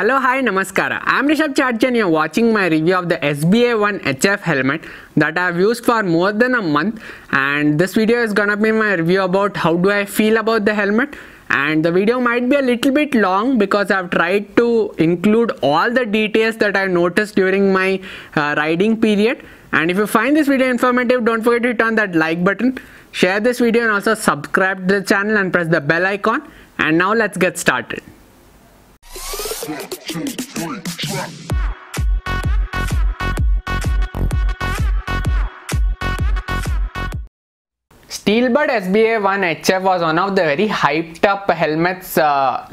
Hello, hi, namaskara. I am Rishabh Chatterjee and you are watching my review of the SBA-1 HF helmet that I have used for more than a month, and this video is gonna be my review about how do I feel about the helmet. And the video might be a little bit long because I've tried to include all the details that I noticed during my riding period. And if you find this video informative, don't forget to hit on that like button, share this video and also subscribe to the channel and press the bell icon. And now let's get started. Steelbird SBA-1 HF was one of the very hyped up helmets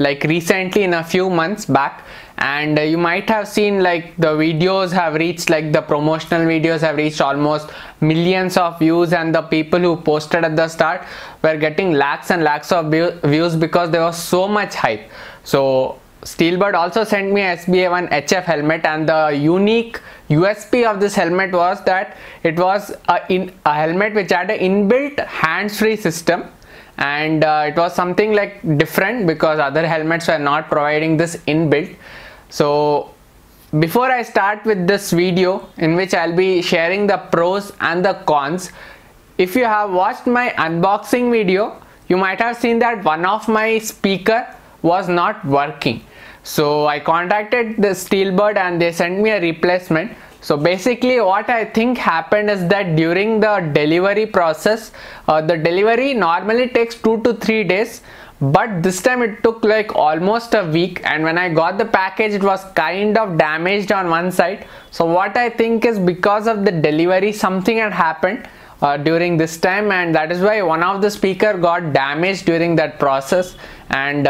like recently in a few months back, and you might have seen like the videos have reached, like the promotional videos have reached almost millions of views, and the people who posted at the start were getting lakhs and lakhs of views because there was so much hype. So Steelbird also sent me SBA-1 HF helmet, and the unique USP of this helmet was that it was a helmet which had an inbuilt hands-free system, and it was something like different because other helmets were not providing this inbuilt. So before I start with this video in which I'll be sharing the pros and the cons, if you have watched my unboxing video, you might have seen that one of my speaker was not working. So I contacted the Steelbird and they sent me a replacement. So basically what I think happened is that during the delivery process, the delivery normally takes 2 to 3 days, but this time it took like almost a week, and when I got the package it was kind of damaged on one side. So what I think is because of the delivery something had happened during this time, and that is why one of the speaker got damaged during that process, and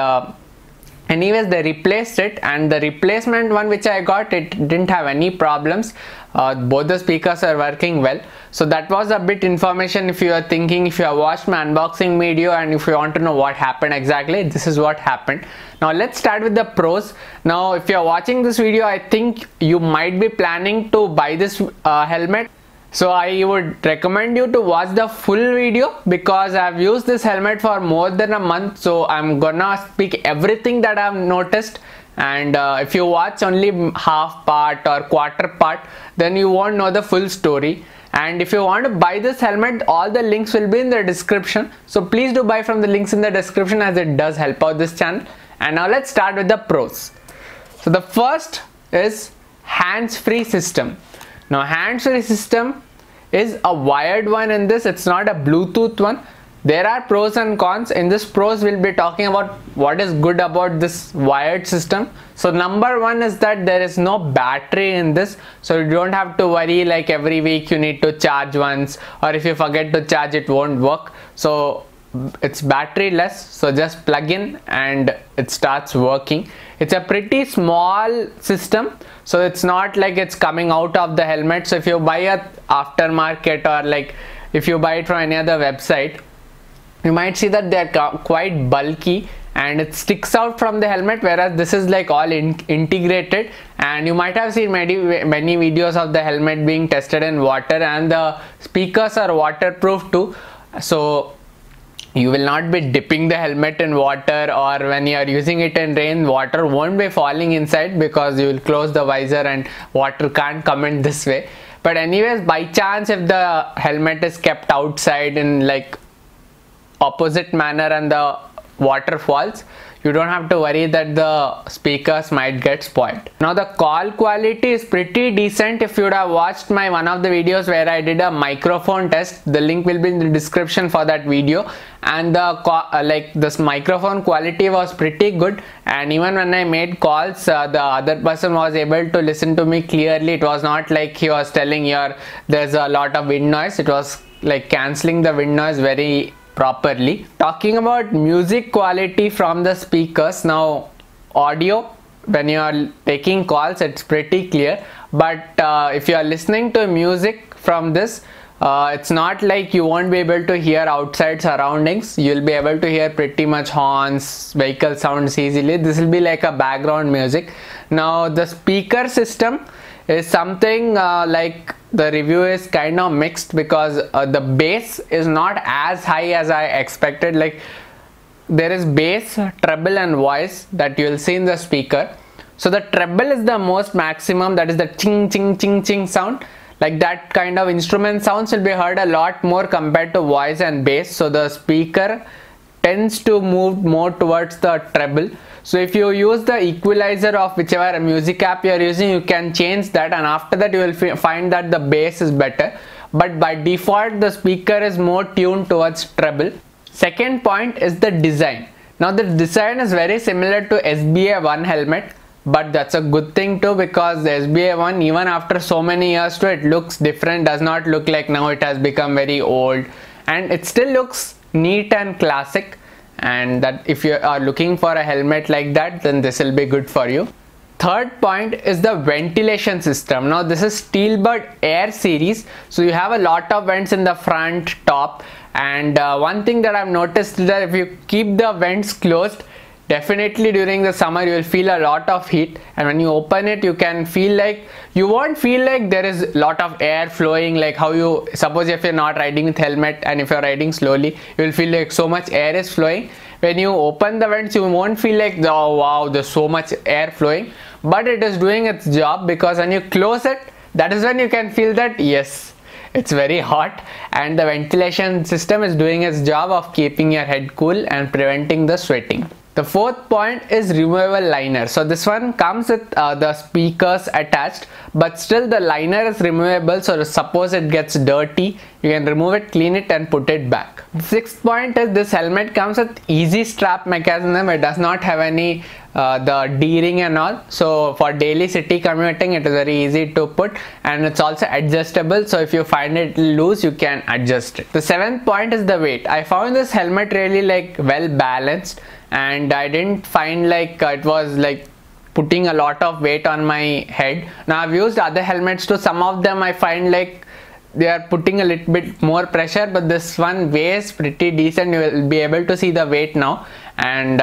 anyways they replaced it, and the replacement one which I got, it didn't have any problems. Both the speakers are working well. So that was a bit information if you are thinking, if you have watched my unboxing video and if you want to know what happened exactly, this is what happened. Now let's start with the pros. Now if you are watching this video, I think you might be planning to buy this helmet. So I would recommend you to watch the full video because I've used this helmet for more than a month. So I'm gonna speak everything that I've noticed, and if you watch only half part or quarter part, then you won't know the full story. And if you want to buy this helmet, all the links will be in the description. So please do buy from the links in the description as it does help out this channel. And now let's start with the pros. So the first is hands-free system. Now hands-free system is a wired one in this, it's not a Bluetooth one. There are pros and cons. In this pros we'll be talking about what is good about this wired system. So number one is that there is no battery in this, so you don't have to worry like every week you need to charge once, or if you forget to charge it won't work. So it's batteryless, so just plug in and it starts working. It's a pretty small system, so it's not like it's coming out of the helmet. So if you buy a aftermarket, or like if you buy it from any other website, you might see that they're quite bulky and it sticks out from the helmet, whereas this is like all integrated. And you might have seen many videos of the helmet being tested in water, and the speakers are waterproof too, so you will not be dipping the helmet in water, or when you are using it in rain, water won't be falling inside because you will close the visor and water can't come in this way. But anyways, by chance if the helmet is kept outside in like opposite manner and the water falls, you don't have to worry that the speakers might get spoiled. Now the call quality is pretty decent. If you would have watched my one of the videos where I did a microphone test, the link will be in the description for that video, and the like this microphone quality was pretty good, and even when I made calls the other person was able to listen to me clearly. It was not like he was telling you there's a lot of wind noise, it was like cancelling the wind noise very properly. Talking about music quality from the speakers, now audio when you are taking calls it's pretty clear, but if you are listening to music from this, it's not like you won't be able to hear outside surroundings. You'll be able to hear pretty much horns, vehicle sounds easily. This will be like a background music. Now the speaker system is something like the review is kind of mixed because the bass is not as high as I expected. Like there is bass, treble and voice that you will see in the speaker. So the treble is the most maximum, that is the ching ching ching ching sound. Like that kind of instrument sounds will be heard a lot more compared to voice and bass. So the speaker tends to move more towards the treble. So if you use the equalizer of whichever music app you are using, you can change that, and after that you will find that the bass is better. But by default the speaker is more tuned towards treble. Second point is the design. Now the design is very similar to SBA-1 helmet, but that's a good thing too, because the SBA-1, even after so many years too, it looks different, does not look like now it has become very old, and it still looks neat and classic. And that if you are looking for a helmet like that, then this will be good for you. Third point is the ventilation system. Now this is Steelbird Air series, so you have a lot of vents in the front, top, and one thing that I've noticed is that if you keep the vents closed, definitely during the summer you will feel a lot of heat, and when you open it you can feel like, you won't feel like there is a lot of air flowing, like how you suppose if you're not riding with helmet and if you're riding slowly, you will feel like so much air is flowing. When you open the vents you won't feel like, oh wow, there's so much air flowing, but it is doing its job, because when you close it, that is when you can feel that yes, it's very hot, and the ventilation system is doing its job of keeping your head cool and preventing the sweating. The fourth point is removable liner. So this one comes with the speakers attached, but still the liner is removable, so suppose it gets dirty, you can remove it, clean it and put it back. Sixth point is this helmet comes with easy strap mechanism. It does not have any the D-ring and all, so for daily city commuting it is very easy to put, and it's also adjustable, so if you find it loose you can adjust it. The seventh point is the weight. I found this helmet really like well balanced, and I didn't find like it was like putting a lot of weight on my head. Now I've used other helmets too, some of them I find like they are putting a little bit more pressure, but this one weighs pretty decent. You will be able to see the weight now, and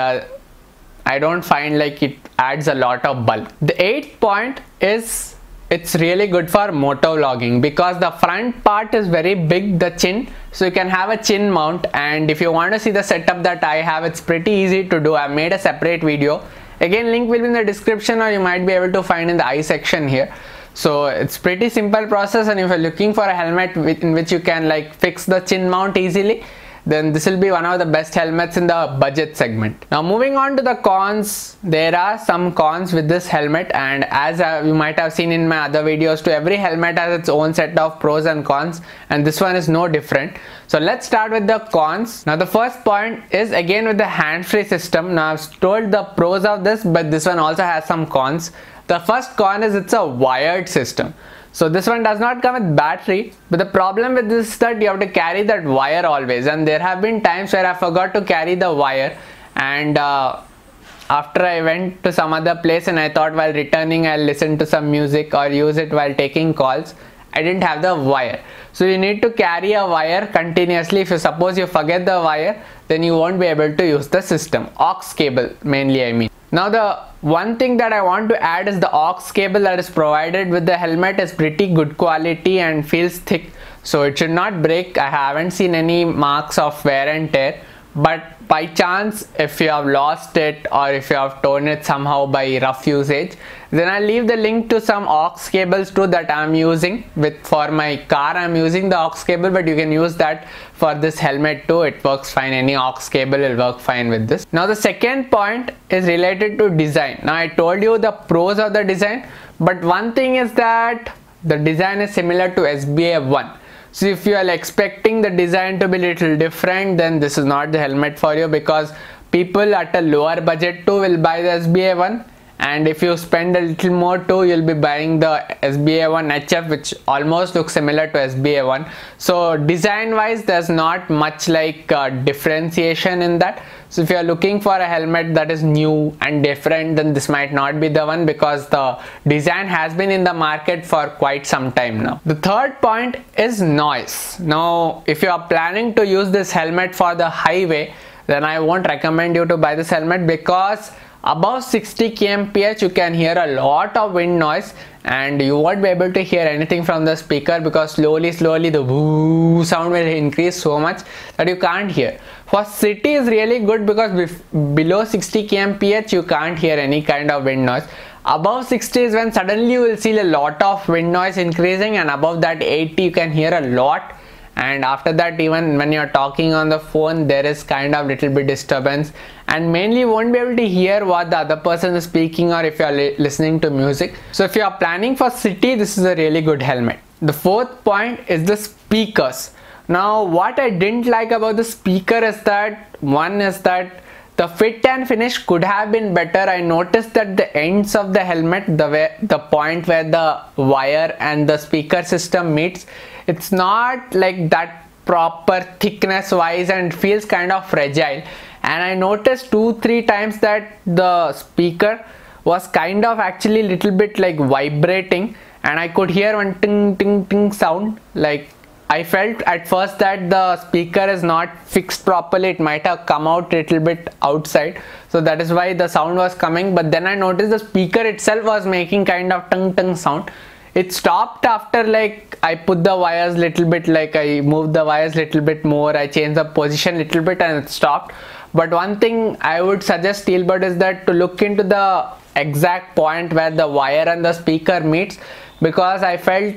I don't find like it adds a lot of bulk. The eighth point is it's really good for motovlogging, because the front part is very big, the chin, so you can have a chin mount, and if you want to see the setup that I have, it's pretty easy to do. I made a separate video, again link will be in the description, or you might be able to find in the I section here. So it's pretty simple process, and if you're looking for a helmet in which you can like fix the chin mount easily, then this will be one of the best helmets in the budget segment. Now moving on to the cons, there are some cons with this helmet, and as you might have seen in my other videos too, every helmet has its own set of pros and cons, and this one is no different. So let's start with the cons. Now the first point is again with the hands-free system. Now I've told the pros of this, but this one also has some cons. The first con is it's a wired system. So this one does not come with battery, but the problem with this is that you have to carry that wire always, and there have been times where I forgot to carry the wire, and after I went to some other place and I thought while returning I'll listen to some music or use it while taking calls, I didn't have the wire. So you need to carry a wire continuously. If you suppose you forget the wire, then you won't be able to use the system. Aux cable mainly I mean. Now the one thing that I want to add is the aux cable that is provided with the helmet is pretty good quality and feels thick, so it should not break. I haven't seen any marks of wear and tear, but by chance if you have lost it or if you have torn it somehow by rough usage, then I'll leave the link to some aux cables too that I'm using for my car. I'm using the aux cable, but you can use that for this helmet too. It works fine. Any aux cable will work fine with this. Now the second point is related to design. Now I told you the pros of the design, but one thing is that the design is similar to SBA-1. So if you are expecting the design to be little different, then this is not the helmet for you, because people at a lower budget too will buy the SBA-1, and if you spend a little more too, you'll be buying the SBA-1 HF, which almost looks similar to SBA-1. So design wise there's not much like differentiation in that. So if you are looking for a helmet that is new and different, then this might not be the one, because the design has been in the market for quite some time now. The third point is noise. Now if you are planning to use this helmet for the highway, then I won't recommend you to buy this helmet, because above 60 kmph you can hear a lot of wind noise, and you won't be able to hear anything from the speaker, because slowly the woo sound will increase so much that you can't hear. For city is really good, because below 60 kmph you can't hear any kind of wind noise. Above 60 is when suddenly you will see a lot of wind noise increasing, and above that 80 you can hear a lot, and after that even when you are talking on the phone there is kind of little bit disturbance, and mainly you won't be able to hear what the other person is speaking or if you are listening to music. So if you are planning for city, this is a really good helmet. The fourth point is the speakers. Now what I didn't like about the speaker is that, one is that the fit and finish could have been better. I noticed that the ends of the helmet, the point where the wire and the speaker system meets, it's not like that proper thickness wise and feels kind of fragile. And I noticed 2-3 times that the speaker was kind of actually little bit like vibrating, and I could hear one ting ting ting sound. Like I felt at first that the speaker is not fixed properly, it might have come out little bit outside, so that is why the sound was coming. But then I noticed the speaker itself was making kind of tung tung sound. It stopped after like I put the wires little bit, like I moved the wires little bit more, I changed the position little bit and it stopped. But one thing I would suggest Steelbird is that to look into the exact point where the wire and the speaker meets, because I felt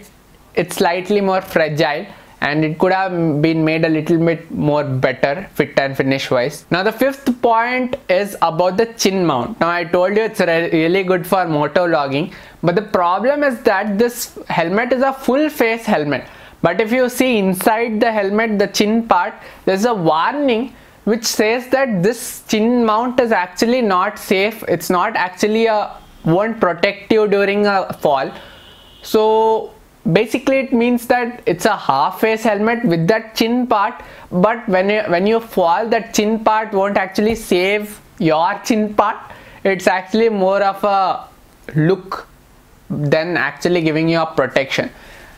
it's slightly more fragile and it could have been made a little bit more better fit and finish wise. Now the fifth point is about the chin mount. Now I told you it's really good for moto logging, but the problem is that this helmet is a full face helmet, but if you see inside the helmet, the chin part, there's a warning which says that this chin mount is actually not safe, it's not actually won't protect you during a fall. So basically it means that it's a half face helmet with that chin part, but when you fall, that chin part won't actually save your chin part. It's actually more of a look than actually giving you a protection.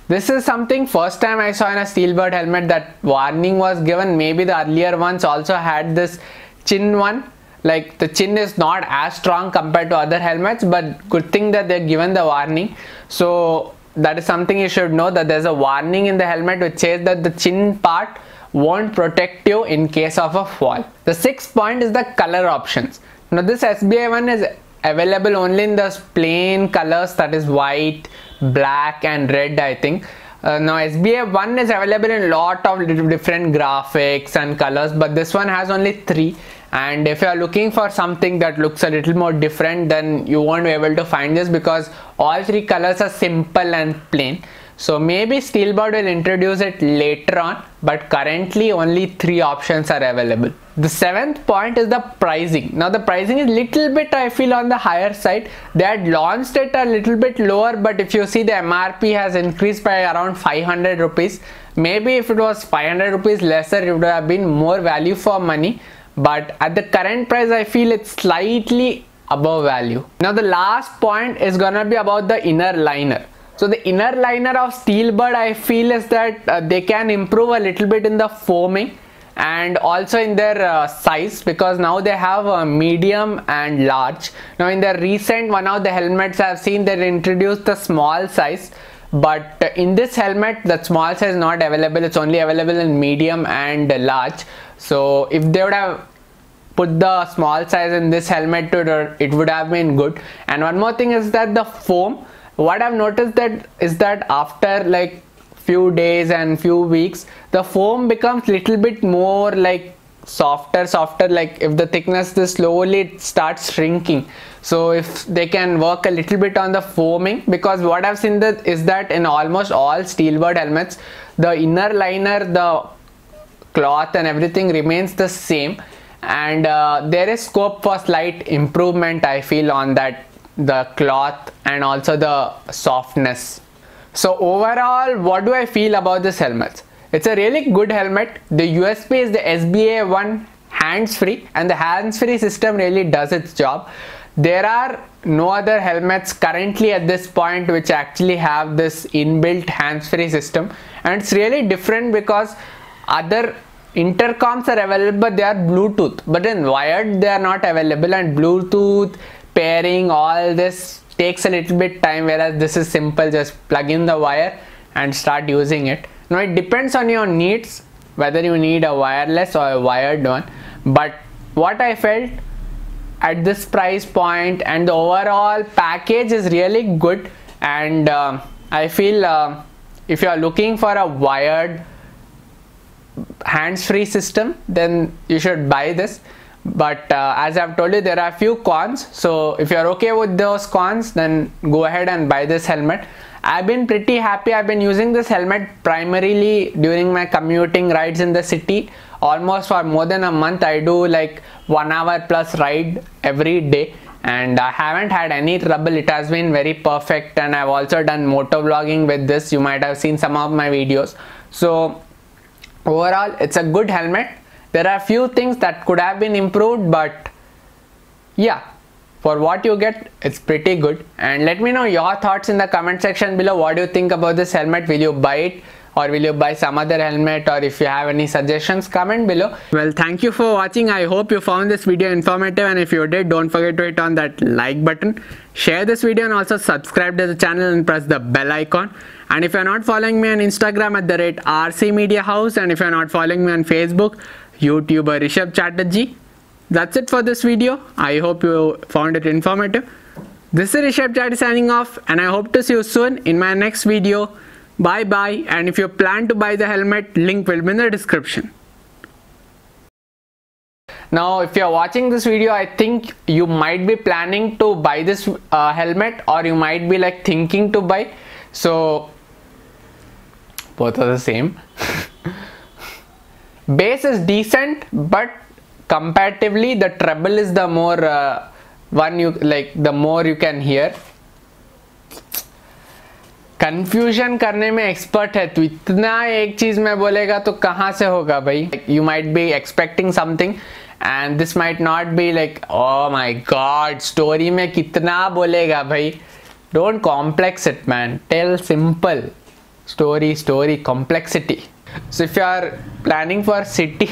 This is something first time I saw in a Steelbird helmet that warning was given. Maybe the earlier ones also had this chin one, like the chin is not as strong compared to other helmets, but good thing that they're given the warning. So that is something you should know, that there's a warning in the helmet which says that the chin part won't protect you in case of a fall. The sixth point is the color options. Now this SBA-1 is available only in the plain colors, that is white, black and red, I think. Now SBA-1 is available in lot of different graphics and colors, but this one has only 3, and if you are looking for something that looks a little more different, then you won't be able to find this because all 3 colors are simple and plain. So maybe Steelbird will introduce it later on, but currently only 3 options are available. The seventh point is the pricing. Now the pricing is little bit, I feel, on the higher side. They had launched it a little bit lower, but if you see the MRP has increased by around 500 rupees. Maybe if it was 500 rupees lesser, it would have been more value for money. But at the current price, I feel it's slightly above value. Now the last point is gonna be about the inner liner. So the inner liner of Steelbird, I feel, is that they can improve a little bit in the foaming and also in their size, because now they have a medium and large. Now in the recent one of the helmets I've seen, they introduced the small size, but in this helmet the small size is not available, it's only available in medium and large. So if they would have put the small size in this helmet, it would have been good. And one more thing is that the foam, what I've noticed that is that after like few days and few weeks, the foam becomes little bit more like softer, like if the thickness is slowly, it starts shrinking. So if they can work a little bit on the foaming, because what I've seen that is that in almost all Steelbird helmets, the inner liner, the cloth and everything remains the same, and there is scope for slight improvement, I feel, on that, the cloth and also the softness. So overall, what do I feel about this helmet? It's a really good helmet. The USP is the SBA-1 hands-free, and the hands-free system really does its job. There are no other helmets currently at this point which actually have this inbuilt hands-free system, and it's really different because other intercoms are available but they are Bluetooth, but in wired they are not available, and Bluetooth pairing, all this takes a little bit time, whereas this is simple, just plug in the wire and start using it. Now it depends on your needs whether you need a wireless or a wired one, but what I felt at this price point, and the overall package is really good. And I feel if you are looking for a wired hands-free system, then you should buy this. But as I've told you, there are few cons, so if you're okay with those cons, then go ahead and buy this helmet. I've been pretty happy. I've been using this helmet primarily during my commuting rides in the city. Almost for more than a month, I do like 1 hour plus ride every day, and I haven't had any trouble. It has been very perfect, and I've also done motor vlogging with this. You might have seen some of my videos. So overall, it's a good helmet. There are few things that could have been improved, but yeah, for what you get, it's pretty good. And let me know your thoughts in the comment section below. What do you think about this helmet? Will you buy it, or will you buy some other helmet? Or if you have any suggestions, comment below. Well, thank you for watching. I hope you found this video informative, and if you did, don't forget to hit on that like button, share this video, and also subscribe to the channel and press the bell icon. And if you're not following me on Instagram at the rate RC Media House, and if you're not following me on Facebook, YouTuber Rishabh Chatterjee. That's it for this video. I hope you found it informative. This is Rishabh Chatterjee signing off, and I hope to see you soon in my next video. Bye bye. And if you plan to buy the helmet, link will be in the description. Now, if you are watching this video, I think you might be planning to buy this helmet, or you might be like thinking to buy. So both are the same. Base is decent, but comparatively the treble is the more one you like, the more you can hear. Confusion करने में expert है तो इतना एक चीज में बोलेगा तो कहाँ से होगा भाई? You might be expecting something, and this might not be like, oh my god, story में कितना बोलेगा भाई? Don't complex it, man. Tell simple story, story complexity. So if you are planning for city